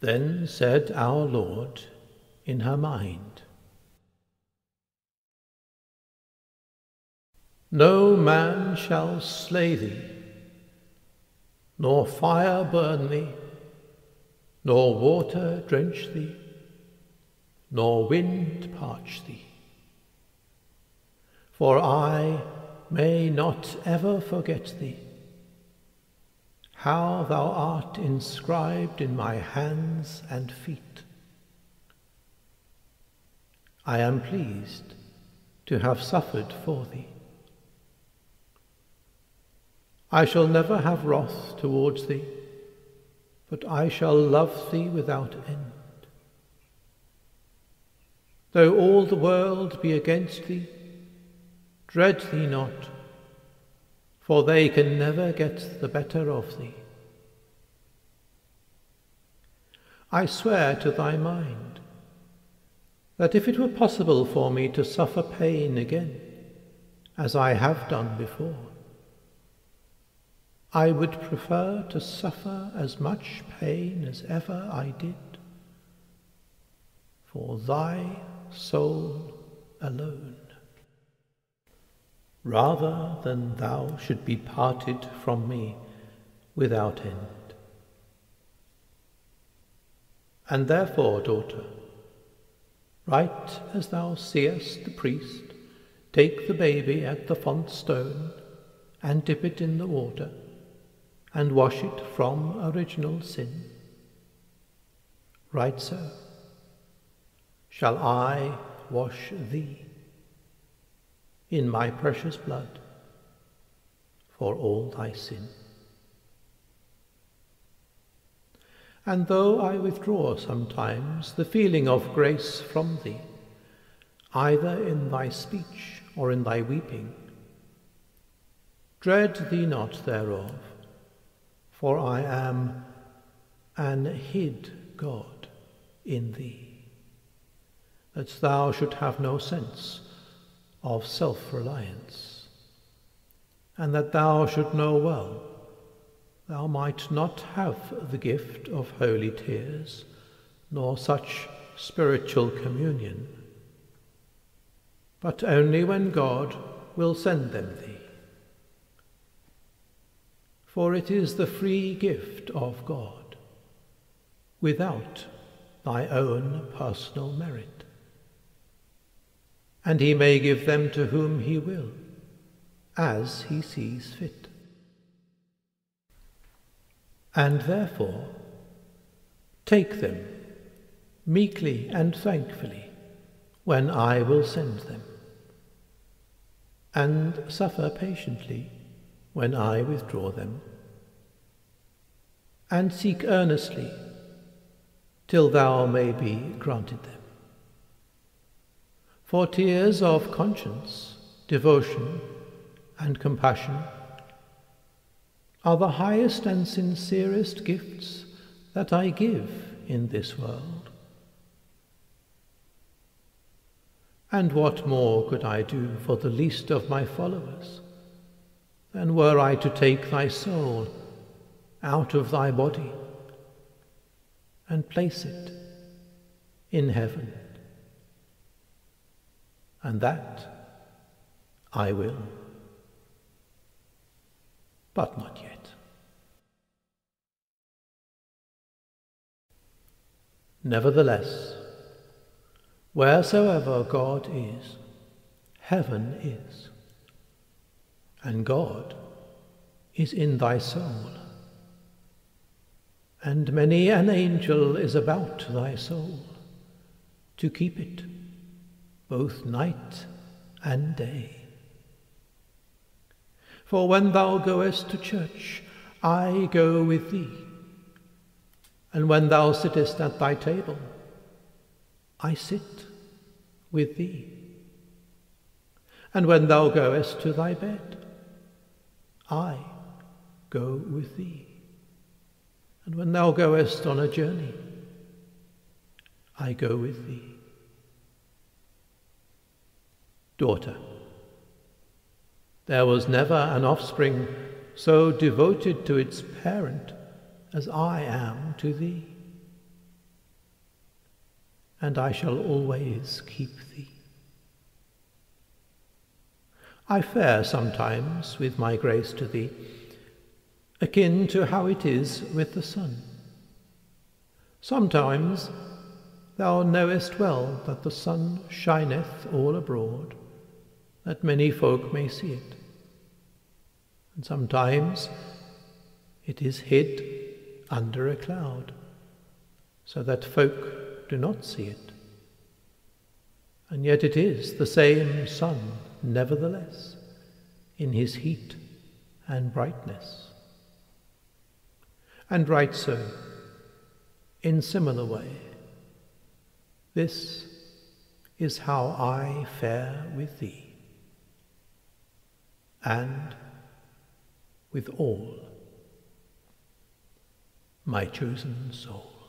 Then said our Lord in her mind, No man shall slay thee, nor fire burn thee, nor water drench thee, nor wind parch thee. For I may not ever forget thee, how thou art inscribed in my hands and feet. I am pleased to have suffered for thee. I shall never have wrath towards thee, but I shall love thee without end. Though all the world be against thee, dread thee not, for they can never get the better of thee. I swear to thy mind that if it were possible for me to suffer pain again, as I have done before, I would prefer to suffer as much pain as ever I did, for thy soul alone, rather than thou should be parted from me without end. And therefore, daughter, right as thou seest the priest take the baby at the font stone and dip it in the water, and wash it from original sin, right so shall I wash thee in my precious blood for all thy sin. And though I withdraw sometimes the feeling of grace from thee, either in thy speech or in thy weeping, dread thee not thereof, for I am an hid God in thee, that thou should have no sense of self-reliance, and that thou should know well thou might not have the gift of holy tears, nor such spiritual communion, but only when God will send them thee. For it is the free gift of God, without thy own personal merit. And he may give them to whom he will, as he sees fit. And therefore, take them meekly and thankfully when I will send them, and suffer patiently when I withdraw them, and seek earnestly till thou may be granted them. For tears of conscience, devotion, and compassion are the highest and sincerest gifts that I give in this world. And what more could I do for the least of my followers, than were I to take thy soul out of thy body and place it in heaven? And that I will, but not yet. Nevertheless, wheresoever God is, heaven is, and God is in thy soul, and many an angel is about thy soul to keep it, both night and day. For when thou goest to church, I go with thee, and when thou sittest at thy table, I sit with thee, and when thou goest to thy bed, I go with thee, and when thou goest on a journey, I go with thee. Daughter, there was never an offspring so devoted to its parent as I am to thee. and I shall always keep thee. I fare sometimes with my grace to thee, akin to how it is with the sun. Sometimes thou knowest well that the sun shineth all abroad, that many folk may see it. And sometimes it is hid under a cloud, so that folk do not see it. And yet it is the same sun, nevertheless, in his heat and brightness. And right so, in similar way, this is how I fare with thee, and with all my chosen soul.